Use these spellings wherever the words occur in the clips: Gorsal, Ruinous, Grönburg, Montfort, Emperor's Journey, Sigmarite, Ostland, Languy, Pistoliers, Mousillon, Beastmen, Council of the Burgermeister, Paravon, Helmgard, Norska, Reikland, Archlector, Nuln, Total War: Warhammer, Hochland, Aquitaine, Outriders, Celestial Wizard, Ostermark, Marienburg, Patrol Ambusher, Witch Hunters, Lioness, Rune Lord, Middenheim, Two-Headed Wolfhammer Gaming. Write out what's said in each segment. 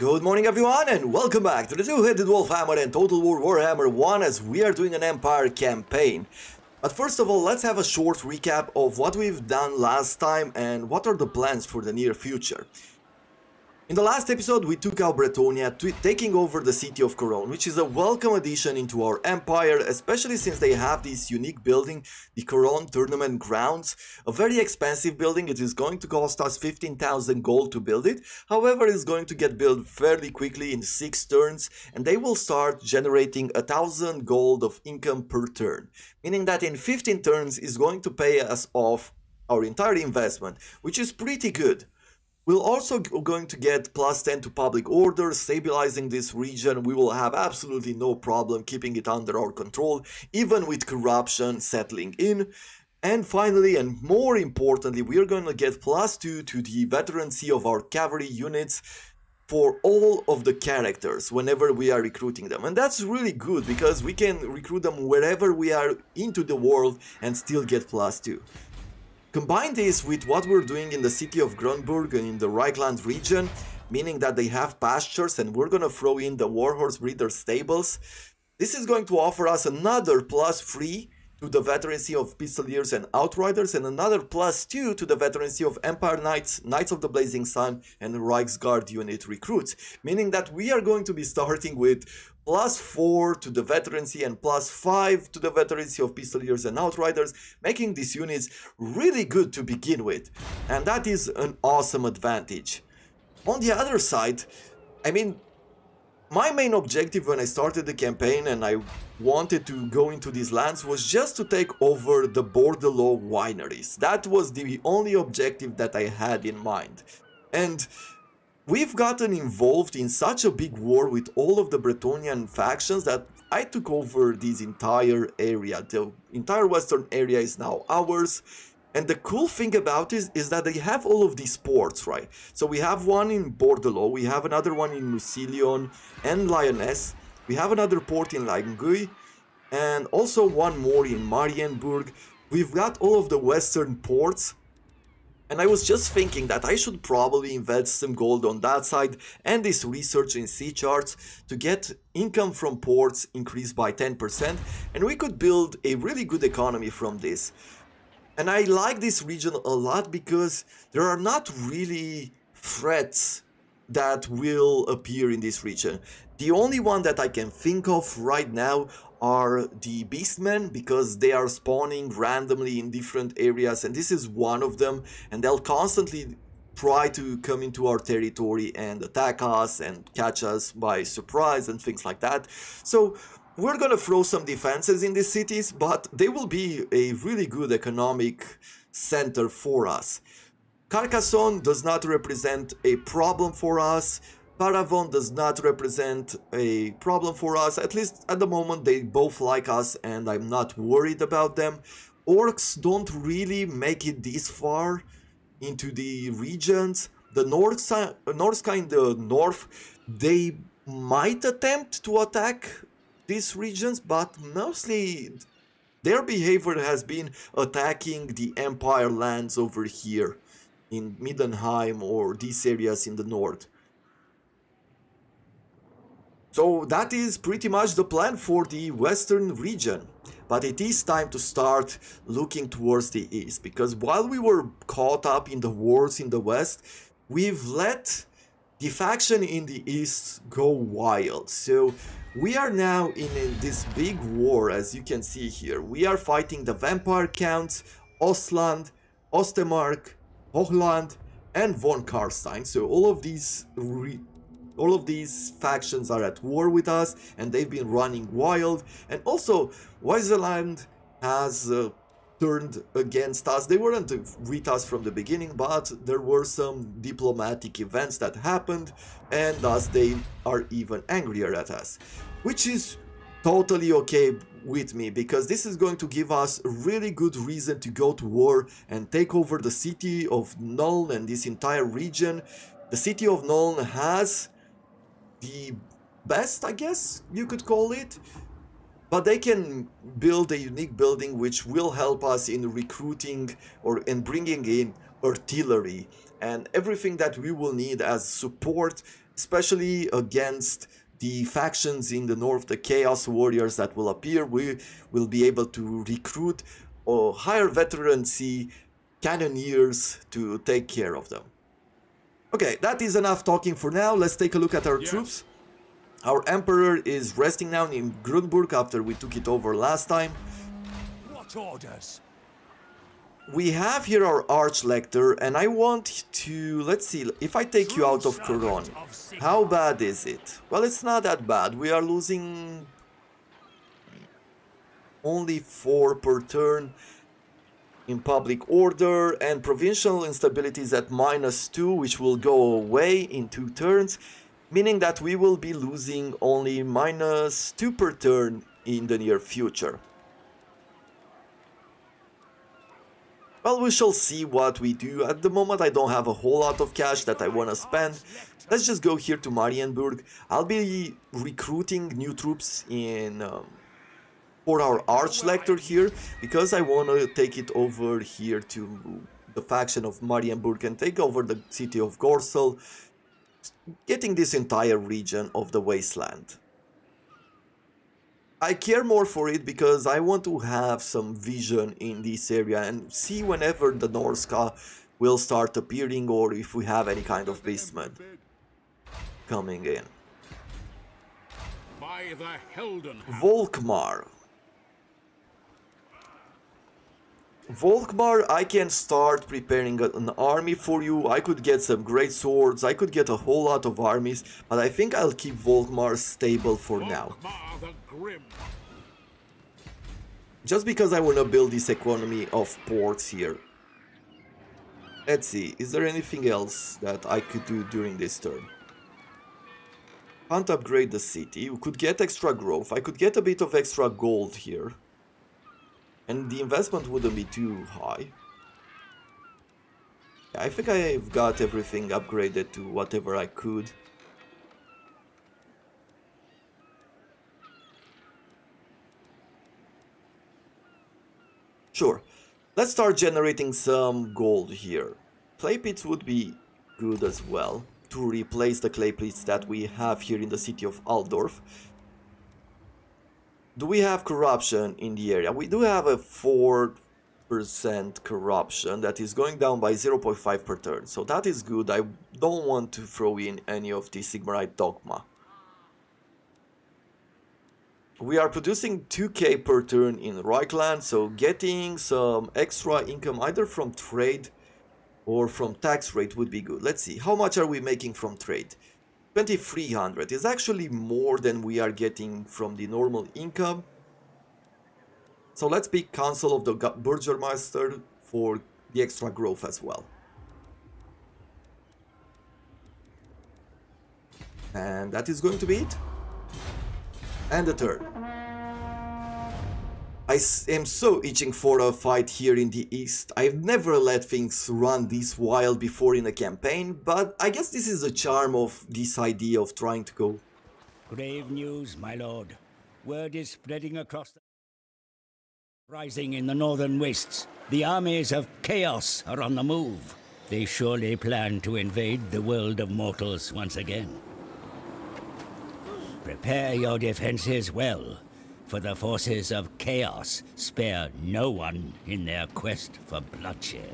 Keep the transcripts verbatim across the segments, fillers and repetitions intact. Good morning everyone and welcome back to the Two-Headed Wolfhammer and Total War Warhammer one as we are doing an Empire campaign. But first of all, let's have a short recap of what we've done last time and what are the plans for the near future. In the last episode we took out Bretonnia, taking over the city of Couronne, which is a welcome addition into our empire, especially since they have this unique building, the Couronne Tournament Grounds, a very expensive building. It is going to cost us fifteen thousand gold to build it, however it's going to get built fairly quickly in six turns and they will start generating a thousand gold of income per turn, meaning that in fifteen turns it's going to pay us off our entire investment, which is pretty good. We're also going to get plus ten to public order, stabilizing this region. We will have absolutely no problem keeping it under our control, even with corruption settling in. And finally, and more importantly, we are going to get plus two to the veterancy of our cavalry units for all of the characters whenever we are recruiting them. And that's really good because we can recruit them wherever we are into the world and still get plus two. Combine this with what we're doing in the city of Grönburg and in the Reikland region, meaning that they have pastures and we're gonna throw in the Warhorse Breeder Stables. This is going to offer us another plus three to the veterancy of Pistoliers and Outriders and another plus two to the veterancy of Empire Knights, Knights of the Blazing Sun and Reichsguard unit recruits, meaning that we are going to be starting with plus four to the veterancy and plus five to the veterancy of Pistoliers and Outriders, making these units really good to begin with, and that is an awesome advantage. On the other side, I mean, my main objective when I started the campaign and I wanted to go into these lands was just to take over the Bordeaux wineries. That was the only objective that I had in mind, and we've gotten involved in such a big war with all of the Bretonian factions that I took over this entire area. The entire western area is now ours. And the cool thing about this is that they have all of these ports, right? So we have one in Bordeaux, we have another one in Mousillon and Lioness, we have another port in Languy, and also one more in Marienburg. We've got all of the western ports. And I was just thinking that I should probably invest some gold on that side and this research in sea charts to get income from ports increased by ten percent, and we could build a really good economy from this. And I like this region a lot because there are not really threats that will appear in this region. The only one that I can think of right now are the Beastmen, because they are spawning randomly in different areas and this is one of them, and they'll constantly try to come into our territory and attack us and catch us by surprise and things like that. So we're gonna throw some defenses in these cities, but they will be a really good economic center for us. Carcassonne does not represent a problem for us. Paravon does not represent a problem for us, at least at the moment. They both like us and I'm not worried about them. Orcs don't really make it this far into the regions. The Norska in the north, they might attempt to attack these regions, but mostly their behavior has been attacking the Empire lands over here in Middenheim or these areas in the north. So that is pretty much the plan for the western region, but it is time to start looking towards the east, because while we were caught up in the wars in the west, we've let the faction in the east go wild. So we are now in this big war, as you can see here. We are fighting the Vampire Counts, Ostland, Ostermark, Hochland and von Karstein. So all of these re All of these factions are at war with us and they've been running wild. And also Weiserland has uh, turned against us. They weren't with us from the beginning, but there were some diplomatic events that happened and thus they are even angrier at us, which is totally okay with me, because this is going to give us a really good reason to go to war and take over the city of Nuln and this entire region. The city of Nuln has the best, I guess you could call it, but they can build a unique building which will help us in recruiting or in bringing in artillery and everything that we will need as support, especially against the factions in the north, the Chaos Warriors that will appear. We will be able to recruit uh, higher veterancy Cannoneers to take care of them. Okay, that is enough talking for now. Let's take a look at our yes. troops. Our Emperor is resting now in Grunberg after we took it over last time. What orders? We have here our Archlector, and I want to, let's see, if I take True you out of Couronne, of how bad is it? Well, it's not that bad. We are losing only four per turn in public order, and provincial instability is at minus two, which will go away in two turns, meaning that we will be losing only minus two per turn in the near future. Well, we shall see what we do. At the moment, I don't have a whole lot of cash that I want to spend. Let's just go here to Marienburg. I'll be recruiting new troops in um, for our Archlector here, because I want to take it over here to the faction of Marienburg and take over the city of Gorsal, getting this entire region of the Wasteland. I care more for it because I want to have some vision in this area and see whenever the Norska will start appearing, or if we have any kind of Beastmen coming in. By the Heldenhound. Volkmar. Volkmar, I can start preparing an army for you. I could get some great swords, I could get a whole lot of armies, but I think I'll keep Volkmar stable for now. Just because I want to build this economy of ports here. Let's see, is there anything else that I could do during this turn? Can't upgrade the city, we could get extra growth, I could get a bit of extra gold here. And the investment wouldn't be too high. I think I've got everything upgraded to whatever I could. Sure. Let's start generating some gold here. Clay pits would be good as well, to replace the clay pits that we have here in the city of Aldorf. Do we have corruption in the area? We do have a four percent corruption that is going down by zero point five per turn. So that is good. I don't want to throw in any of the Sigmarite dogma. We are producing two K per turn in Reikland, so getting some extra income either from trade or from tax rate would be good. Let's see, how much are we making from trade? twenty-three hundred is actually more than we are getting from the normal income. So let's pick Council of the Burgermeister for the extra growth as well. And that is going to be it. And the turn. I am so itching for a fight here in the east. I've never let things run this wild before in a campaign, but I guess this is the charm of this idea of trying to go. Grave news, my lord. Word is spreading across the... Rising in the northern wastes, the armies of Chaos are on the move. They surely plan to invade the world of mortals once again. Prepare your defenses well, for the forces of Chaos spare no one in their quest for bloodshed.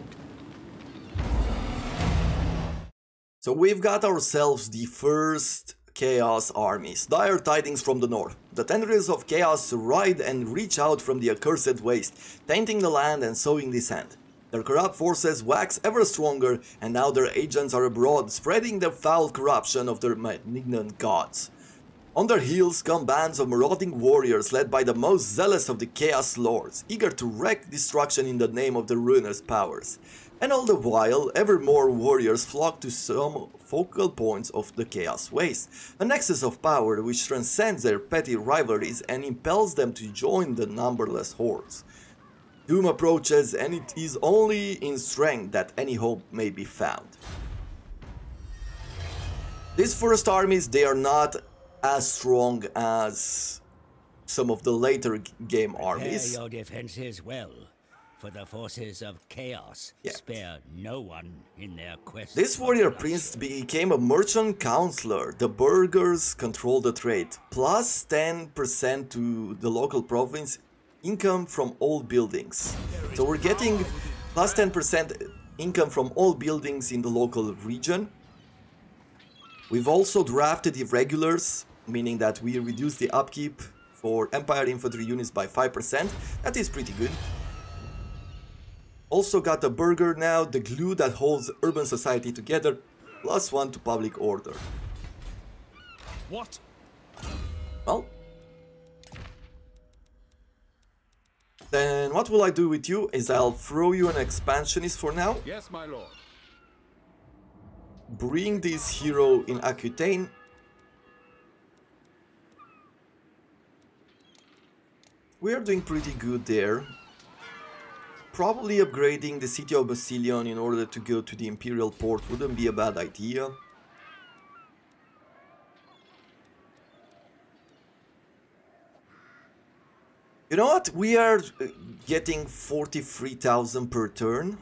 So we've got ourselves the first Chaos armies. Dire tidings from the north. The tendrils of Chaos ride and reach out from the accursed waste, tainting the land and sowing dissent. Their corrupt forces wax ever stronger, and now their agents are abroad, spreading the foul corruption of their malignant gods. On their heels come bands of marauding warriors led by the most zealous of the Chaos lords, eager to wreak destruction in the name of the ruinous powers. And all the while, ever more warriors flock to some focal points of the Chaos waste, a nexus of power which transcends their petty rivalries and impels them to join the numberless hordes. Doom approaches, and it is only in strength that any hope may be found. These first armies, they are not as strong as some of the later game armies. Prepare your defenses well, For the forces of Chaos, yeah. Spare no one in their quest. This warrior prince became a merchant councillor. The burghers control the trade. Plus ten percent to the local province income from all buildings. So we're getting plus ten percent income from all buildings in the local region. We've also drafted irregulars, meaning that we reduce the upkeep for Empire infantry units by five percent. That is pretty good. Also got a burger now, the glue that holds urban society together, plus one to public order. What? Well. Then what will I do with you is I'll throw you an expansionist for now. Yes, my lord. Bring this hero in Aquitaine. We are doing pretty good there. Probably upgrading the city of Mousillon in order to go to the imperial port wouldn't be a bad idea. You know what? We are getting forty-three thousand per turn.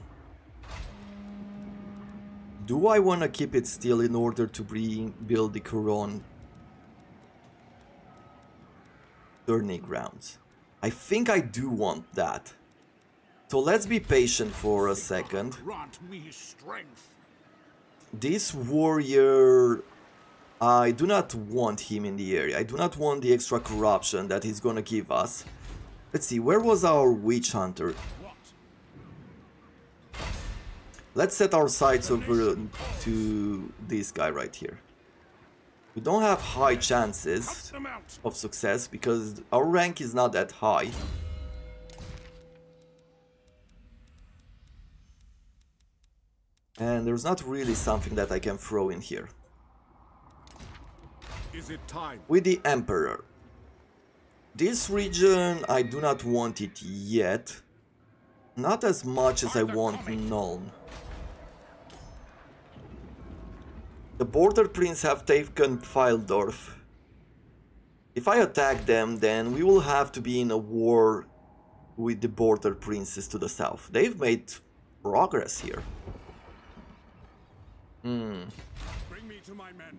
Do I want to keep it still in order to bring, build the Couronne turning grounds? I think I do want that. So let's be patient for a second. This warrior, I do not want him in the area. I do not want the extra corruption that he's gonna give us. Let's see, where was our witch hunter? Let's set our sights over to this guy right here. We don't have high chances of success because our rank is not that high. And there's not really something that I can throw in here. Is it time? With the Emperor. This region, I do not want it yet. Not as much as I want Nuln. The border prince have taken Aldorf. If I attack them, then we will have to be in a war with the border princes to the south. They've made progress here. Hmm. Bring me to my men.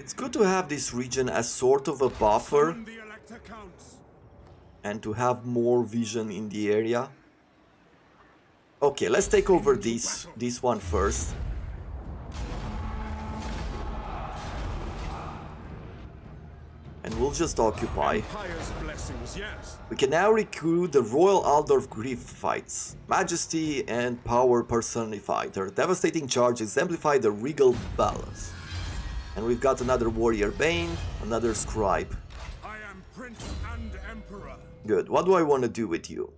It's good to have this region as sort of a buffer and to have more vision in the area. Okay, let's take over this this one first. And we'll just occupy. Yes. We can now recruit the Royal Aldorf Griffites. Majesty and power personified. Their devastating charges exemplify the regal balance. And we've got another warrior bane, another scribe. I am Prince and Emperor. Good. What do I want to do with you?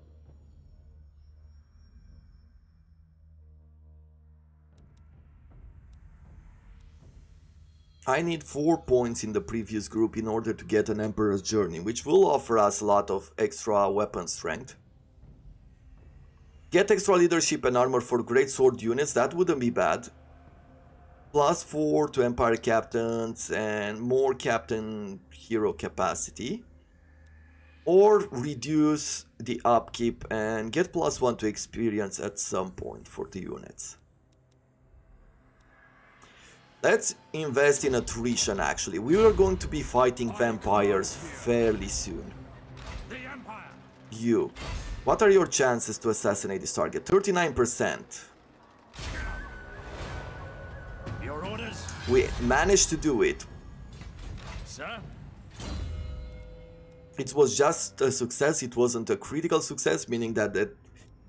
I need four points in the previous group in order to get an Emperor's Journey, which will offer us a lot of extra weapon strength. Get extra leadership and armor for great sword units, that wouldn't be bad. Plus four to Empire Captains and more Captain Hero capacity. Or reduce the upkeep and get plus one to experience at some point for the units. Let's invest in attrition, actually. We are going to be fighting vampires fairly soon. You. What are your chances to assassinate this target? thirty-nine percent. Your orders? We managed to do it. Sir? It was just a success. It wasn't a critical success, meaning that the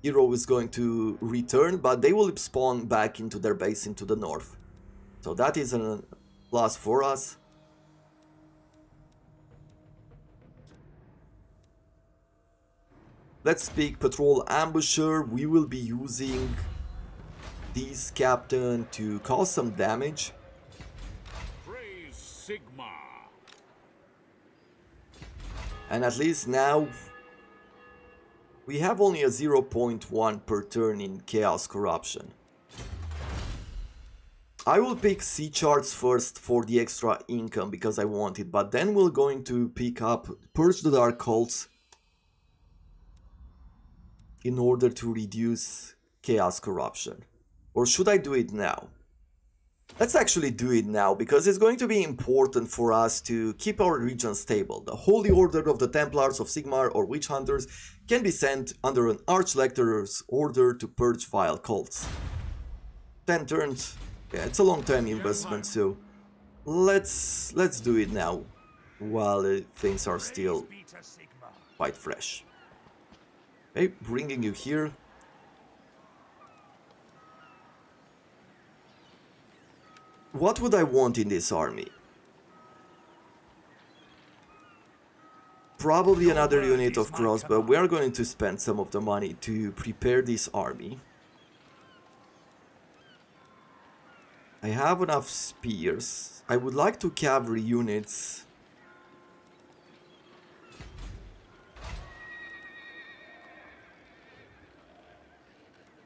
hero is going to return, but they will spawn back into their base into the north. So that is a plus for us. Let's pick Patrol Ambusher. We will be using this captain to cause some damage. Praise Sigmar. And at least now we have only a zero point one per turn in Chaos Corruption. I will pick sea charts first for the extra income because I want it, but then we're going to pick up Purge the Dark Cults in order to reduce Chaos Corruption. Or should I do it now? Let's actually do it now, because it's going to be important for us to keep our region stable. The Holy Order of the Templars of Sigmar or Witch Hunters can be sent under an Archlector's order to purge vile cults. ten turns. Yeah, it's a long-term investment, so let's let's do it now, while uh, things are still quite fresh. Okay, bringing you here. What would I want in this army? Probably another unit of crossbow. We are going to spend some of the money to prepare this army. I have enough spears. I would like two cavalry units.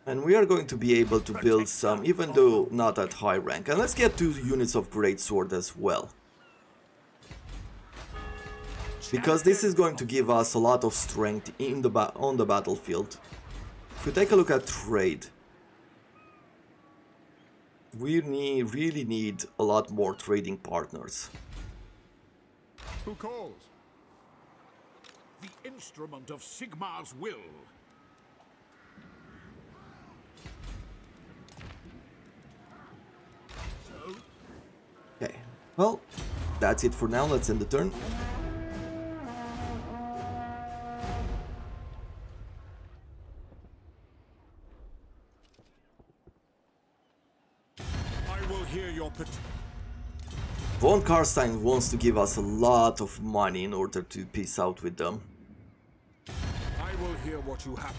And we are going to be able to build some, even though not at high rank. And let's get two units of greatsword as well, because this is going to give us a lot of strength in the ba on the battlefield. If we take a look at trade, we need, really need a lot more trading partners. Who calls? The instrument of Sigmar's will. Okay, well, that's it for now. Let's end the turn. I will hear your pet. Von Karstein wants to give us a lot of money in order to peace out with them. I will hear what you have.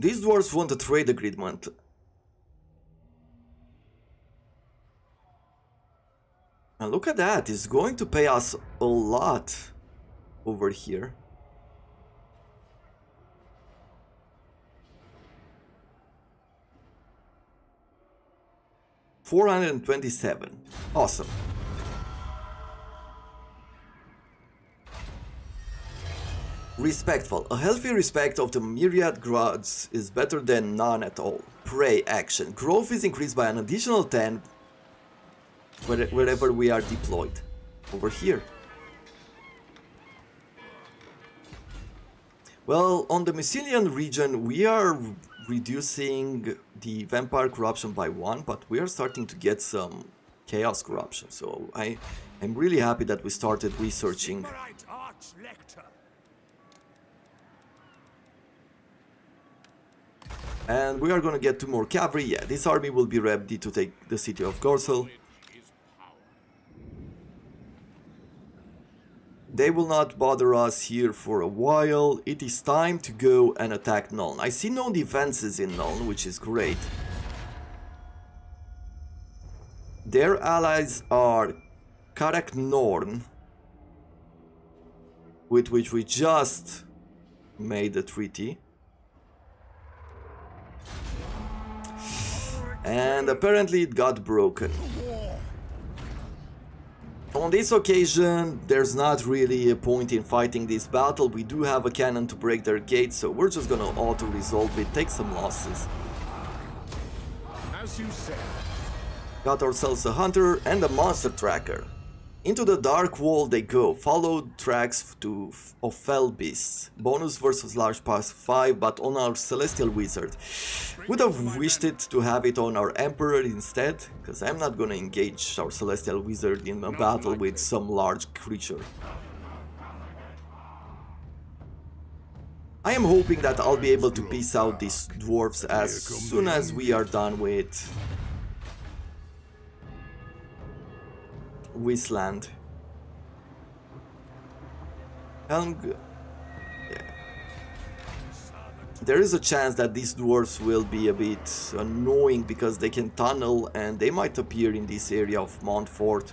These dwarves want a trade agreement. And look at that, it's going to pay us a lot over here. four hundred twenty-seven, awesome. Respectful, a healthy respect of the myriad gods is better than none at all. Prey action, growth is increased by an additional ten. Wherever we are deployed, over here. Well, on the Mousillon region, we are reducing the vampire corruption by one, but we are starting to get some chaos corruption. So I, I'm really happy that we started researching. And we are going to get two more cavalry. Yeah, this army will be ready to take the city of Gorsal. They will not bother us here for a while. It is time to go and attack Nuln. I see no defenses in Nuln, which is great. Their allies are Carcassonne, with which we just made a treaty. And apparently it got broken. On this occasion, there's not really a point in fighting this battle. We do have a cannon to break their gate, so we're just gonna auto-resolve it, take some losses. As you said. Got ourselves a hunter and a monster tracker. Into the dark wall they go, follow tracks to of fell beasts. Bonus versus large pass five, but on our Celestial Wizard. Would have wished it to have it on our Emperor instead, because I'm not gonna engage our Celestial Wizard in a battle with some large creature. I am hoping that I'll be able to piece out these dwarves as soon as we are done with Weiserland. Hel yeah. There is a chance that these dwarves will be a bit annoying because they can tunnel and they might appear in this area of Montfort,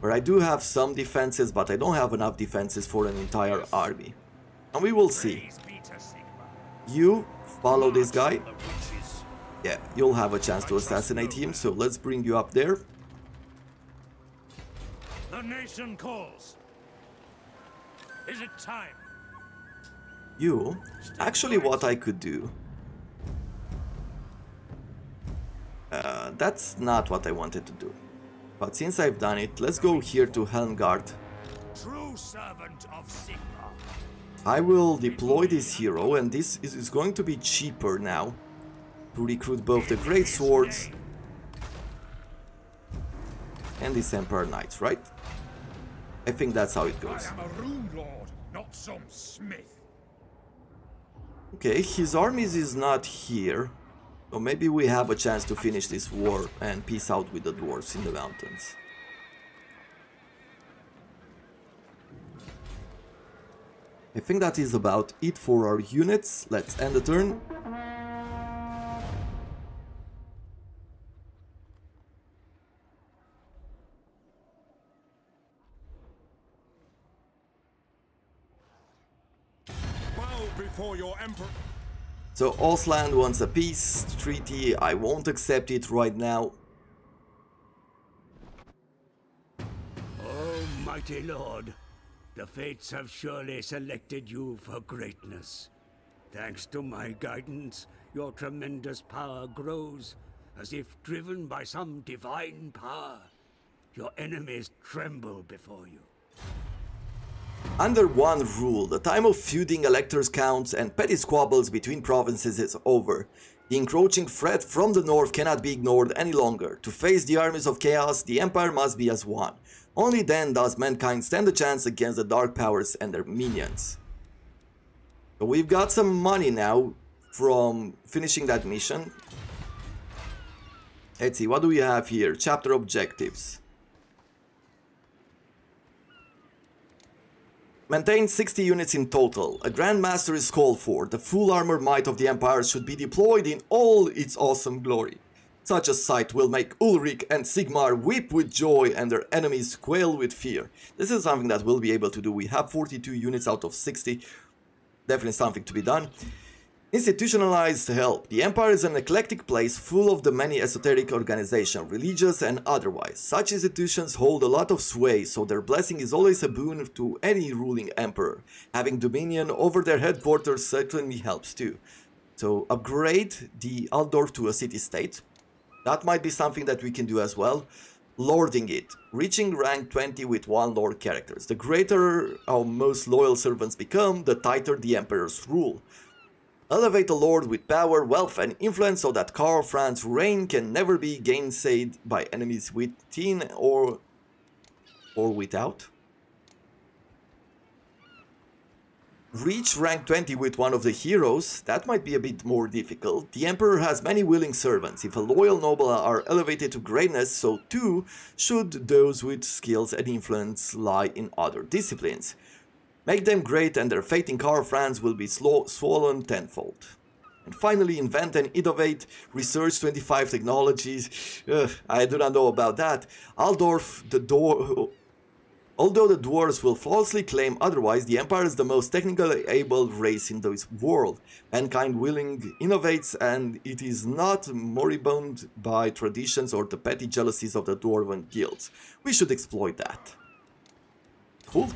where I do have some defenses, but I don't have enough defenses for an entire army. And we will see. You follow this guy. Yeah, you'll have a chance to assassinate him, so let's bring you up there. The nation calls. Is it time? You? Actually, what I could do... Uh, that's not what I wanted to do. But since I've done it, let's go here to Helmgard. True servant of Sigmar. I will deploy this hero, and this is going to be cheaper now to recruit both the Great Swords and this Emperor Knights, right? I think that's how it goes. I am a rune lord, not some smith. Okay, his armies is not here. So maybe we have a chance to finish this war and peace out with the dwarves in the mountains. I think that is about it for our units. Let's end the turn. Bow before your emperor. So Ostland wants a peace treaty, I won't accept it right now. Oh mighty lord, the fates have surely selected you for greatness. Thanks to my guidance, your tremendous power grows, as if driven by some divine power. Your enemies tremble before you. Under one rule, the time of feuding electors, counts and petty squabbles between provinces is over. The encroaching threat from the north cannot be ignored any longer. To face the armies of chaos, the empire must be as one. Only then does mankind stand a chance against the dark powers and their minions. So we've got some money now from finishing that mission. Let's see, what do we have here? Chapter objectives. Maintain sixty units in total. A Grand Master is called for. The full armor might of the Empire should be deployed in all its awesome glory. Such a sight will make Ulrich and Sigmar weep with joy and their enemies quail with fear. This is something that we'll be able to do. We have forty-two units out of sixty. Definitely something to be done. Institutionalized help. The Empire is an eclectic place full of the many esoteric organizations, religious and otherwise. Such institutions hold a lot of sway, so their blessing is always a boon to any ruling emperor. Having dominion over their headquarters certainly helps too. So upgrade the Aldorf to a city-state. That might be something that we can do as well. Lording it. Reaching rank twenty with one lord characters. The greater our most loyal servants become, the tighter the emperor's rule. Elevate a lord with power, wealth and influence so that Karl Franz's reign can never be gainsaid by enemies within or, or without. Reach rank twenty with one of the heroes, that might be a bit more difficult. The Emperor has many willing servants. If a loyal noble are elevated to greatness, so too should those with skills and influence lie in other disciplines. Make them great and their fate in Karl Franz will be slow, swollen tenfold. And finally, invent and innovate, research twenty-five technologies. Ugh, I do not know about that. Aldorf, the door... Although the dwarves will falsely claim otherwise, the Empire is the most technically able race in this world. Mankind willing innovates and it is not moribund by traditions or the petty jealousies of the dwarven guilds. We should exploit that. Cool.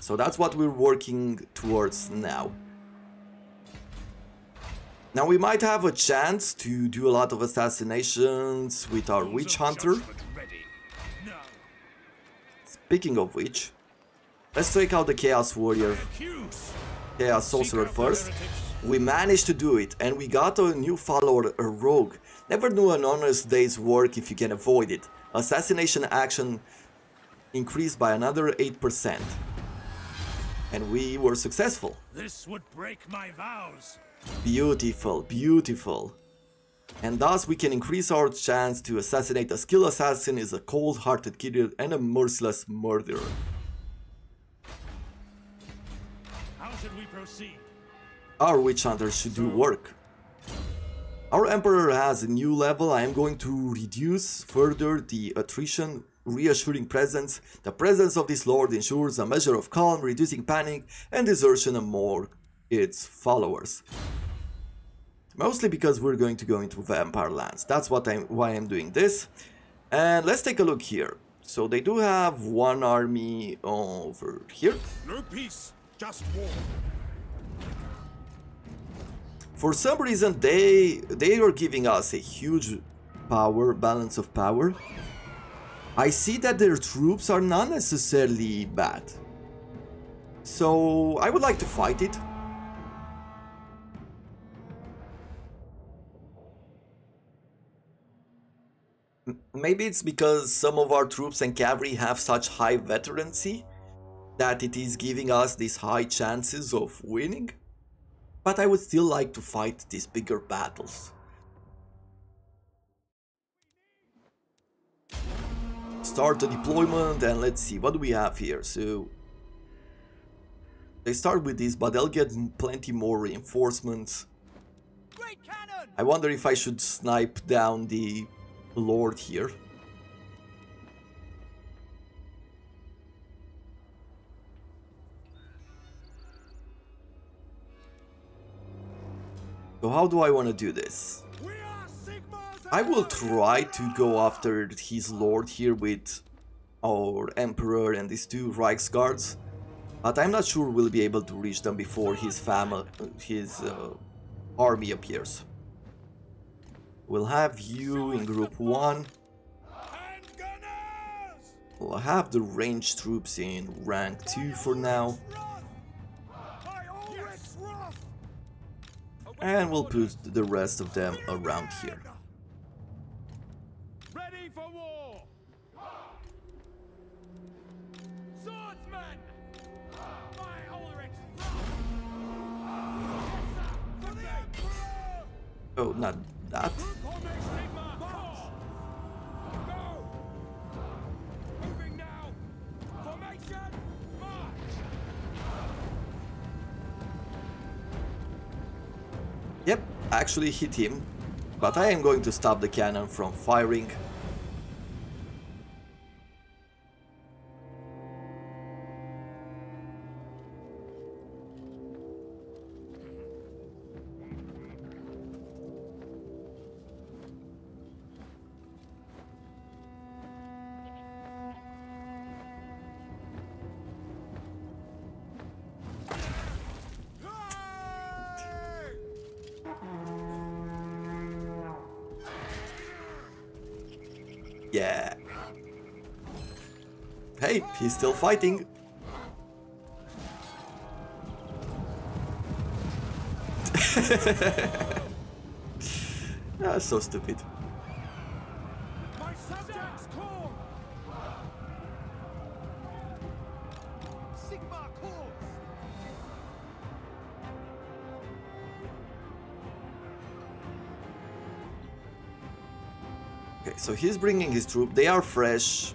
So that's what we're working towards now. Now we might have a chance to do a lot of assassinations with our Witch Hunter. Speaking of which, let's take out the Chaos Warrior, Chaos Sorcerer first. We managed to do it and we got a new follower, a rogue. Never do an honest day's work if you can avoid it. Assassination action increased by another eight percent. And we were successful. This would break my vows. Beautiful, beautiful. And thus we can increase our chance to assassinate. A skilled assassin is a cold-hearted killer and a merciless murderer. How should we proceed? Our witch hunters should do work. Our emperor has a new level. I am going to reduce further the attrition. Reassuring presence. The presence of this lord ensures a measure of calm, reducing panic and desertion among its followers. Mostly because we're going to go into Vampire lands. That's what I'm, why I'm doing this. And let's take a look here. So they do have one army over here. No peace, just war. For some reason, they they are giving us a huge power balance of power. I see that their troops are not necessarily bad. So I would like to fight it. Maybe it's because some of our troops and cavalry have such high veterancy that it is giving us these high chances of winning. But I would still like to fight these bigger battles. Start the deployment and let's see, what do we have here? So they start with this, but they'll get plenty more reinforcements. Great cannon! I wonder if I should snipe down the Lord here. So how do I want to do this? I will try to go after his Lord here with our Emperor and these two Reichsguards, but I'm not sure we'll be able to reach them before his family, his uh, army appears. We'll have you in group one. We'll have the ranged troops in rank two for now. And we'll put the rest of them around here. Ready for war. Swordsman. By Ulrich's. Oh, not that. Yep, I actually hit him, but I am going to stop the cannon from firing. Yeah. Hey, he's still fighting. That's so stupid. So he's bringing his troop, they are fresh.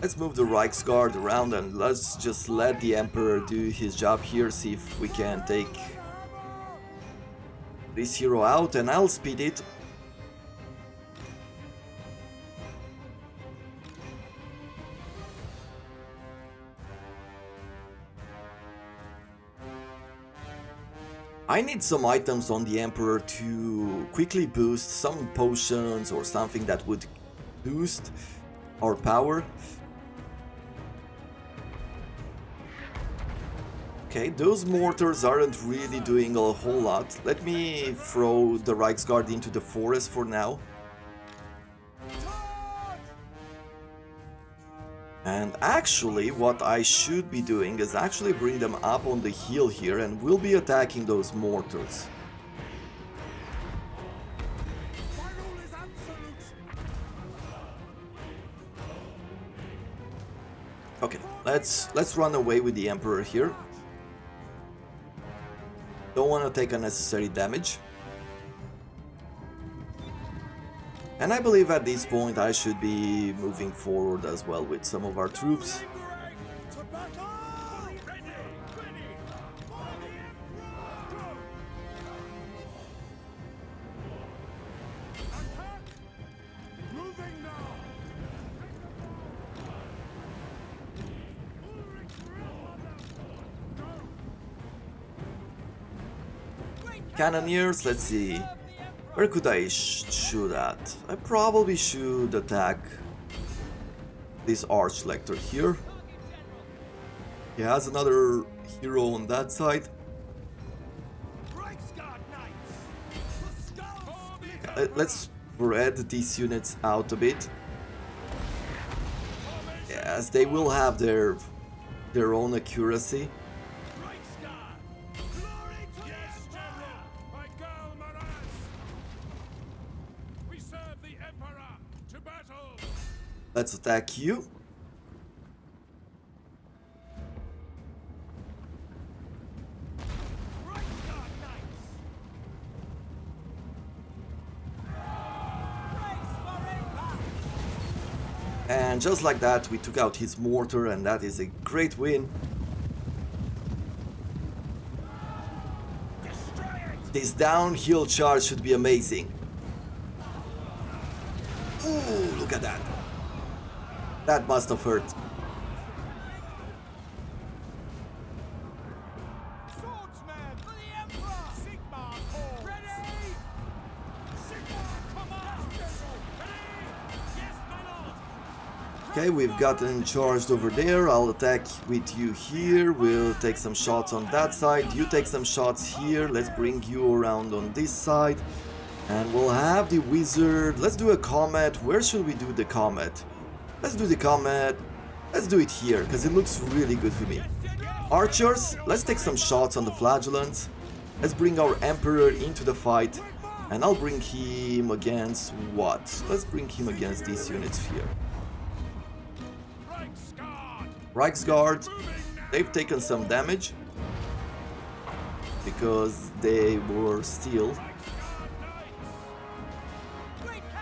Let's move the Reichsguard around and let's just let the Emperor do his job here, see if we can take this hero out, and I'll speed it. I need some items on the Emperor to quickly boost some potions or something that would boost our power. Okay, those mortars aren't really doing a whole lot. Let me throw the Reichsguard into the forest for now. And actually, what I should be doing is actually bring them up on the hill here, and we'll be attacking those mortars. Okay, let's let's run away with the Emperor here. Don't want to take unnecessary damage. And I believe at this point I should be moving forward as well with some of our troops. Cannoneers, let's see. Where could I sh shoot at? I probably should attack this Archlector here. He has another hero on that side. Let's spread these units out a bit. Yes, they will have their their own accuracy. Let's attack you. And just like that, we took out his mortar, and that is a great win. This downhill charge should be amazing. Ooh, look at that. That must have hurt. Okay, we've gotten charged over there. I'll attack with you here. We'll take some shots on that side. You take some shots here. Let's bring you around on this side. And we'll have the wizard. Let's do a comet. Where should we do the comet? Let's do the comet. Let's do it here, because it looks really good for me. Archers, let's take some shots on the flagellants. Let's bring our emperor into the fight. And I'll bring him against what? Let's bring him against these units here. Reichsguard, they've taken some damage because they were still,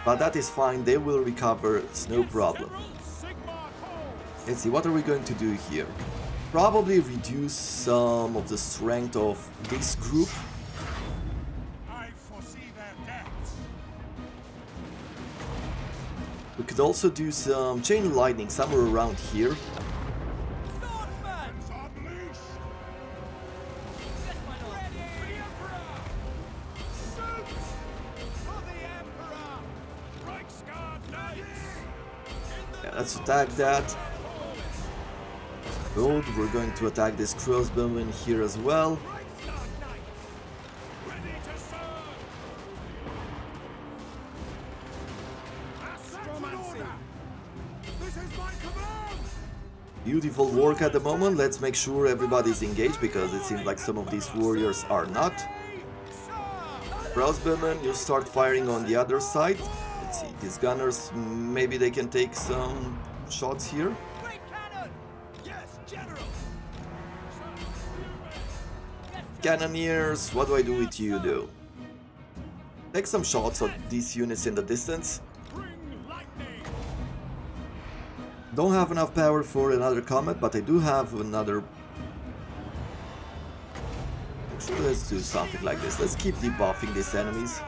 but that is fine, they will recover, it's no problem. Let's see, what are we going to do here? Probably reduce some of the strength of this group. We could also do some chain lightning somewhere around here. Let's attack that. Good, we're going to attack this crossbowman here as well. Beautiful work at the moment. Let's make sure everybody's engaged, because it seems like some of these warriors are not. Crossbowman, you start firing on the other side. Let's see, these gunners, maybe they can take some shots here. Cannoneers, what do I do with you, though? Take some shots at these units in the distance. Don't have enough power for another comet, but I do have another... Actually, let's do something like this. Let's keep debuffing these enemies.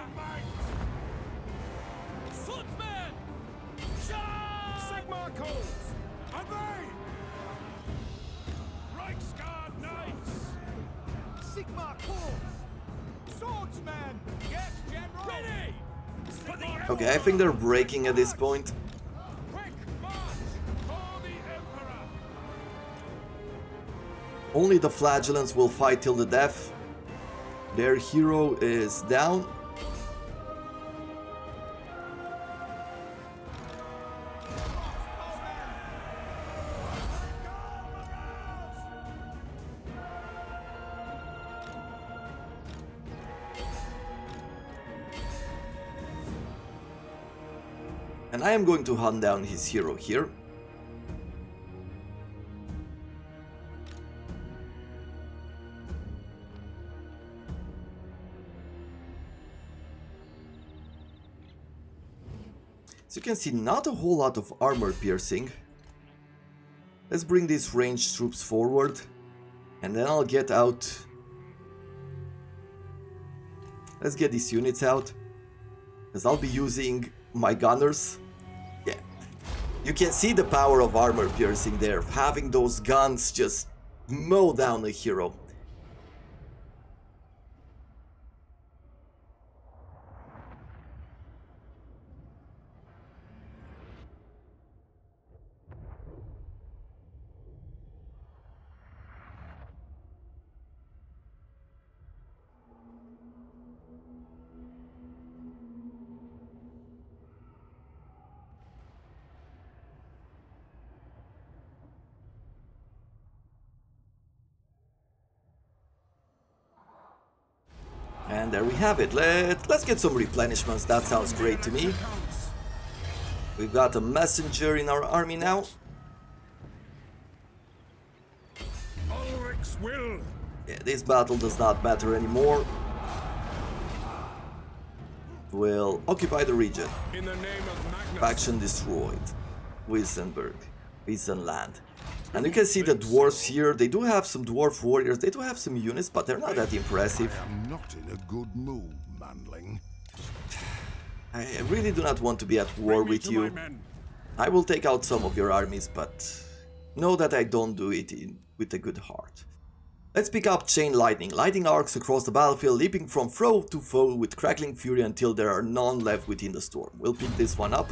Okay, I think they're breaking at this point. Only the flagellants will fight till the death. Their hero is down. And I am going to hunt down his hero here. As you can see, not a whole lot of armor piercing. Let's bring these ranged troops forward, and then I'll get out. Let's get these units out, because I'll be using my gunners. Yeah, you can see the power of armor piercing there. Having those guns just mow down a hero. And there we have it. Let, let's get some replenishments. That sounds great to me. We've got a messenger in our army now. Yeah, this battle does not matter anymore. We'll occupy the region. In the name of faction destroyed. Weisenberg. Weisenland. And you can see the dwarves here. They do have some dwarf warriors. They do have some units, but they're not that impressive. I am not in a good mood, Manling. I really do not want to be at war with you. I will take out some of your armies, but know that I don't do it in, with a good heart. Let's pick up chain lightning. Lighting arcs across the battlefield, leaping from foe to foe with crackling fury until there are none left within the storm. We'll pick this one up.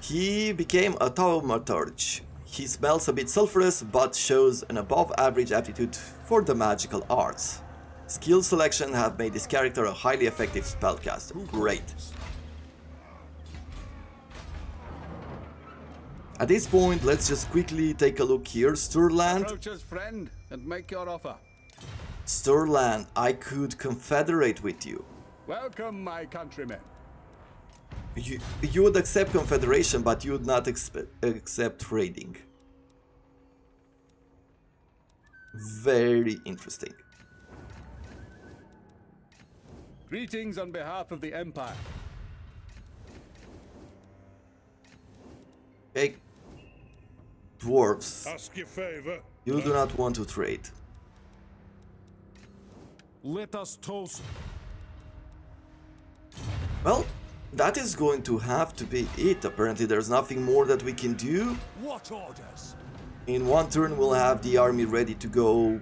He became a thaumaturge. He smells a bit sulfurous, but shows an above-average aptitude for the magical arts. Skill selection have made this character a highly effective spellcaster. Great. At this point, let's just quickly take a look here. Stirland. Stirland, I could confederate with you. Welcome, my countrymen. You, you would accept confederation, but you would not accept trading. Very interesting. Greetings on behalf of the Empire. Hey, dwarves. Ask your favor. You do not want to trade. Let us toast. Well, that is going to have to be it. Apparently there's nothing more that we can do. What orders? In one turn we'll have the army ready to go.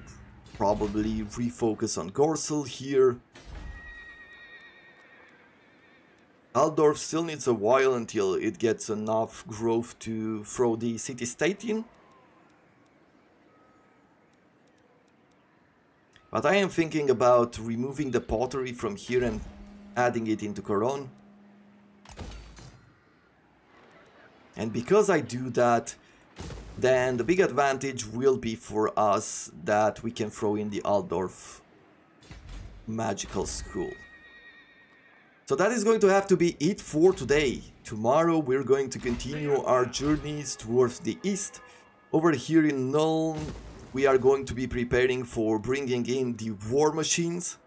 Probably refocus on Gorsal here. Aldorf still needs a while until it gets enough growth to throw the city-state in. But I am thinking about removing the pottery from here and adding it into Couronne. And because I do that, then the big advantage will be for us that we can throw in the Aldorf Magical School. So that is going to have to be it for today. Tomorrow we're going to continue our journeys towards the east. Over here in Nuln, we are going to be preparing for bringing in the war machines.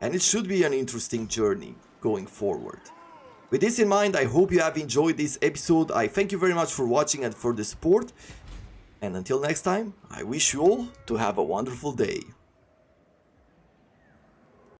And it should be an interesting journey going forward. With this in mind, I hope you have enjoyed this episode. I thank you very much for watching and for the support. And until next time, I wish you all to have a wonderful day.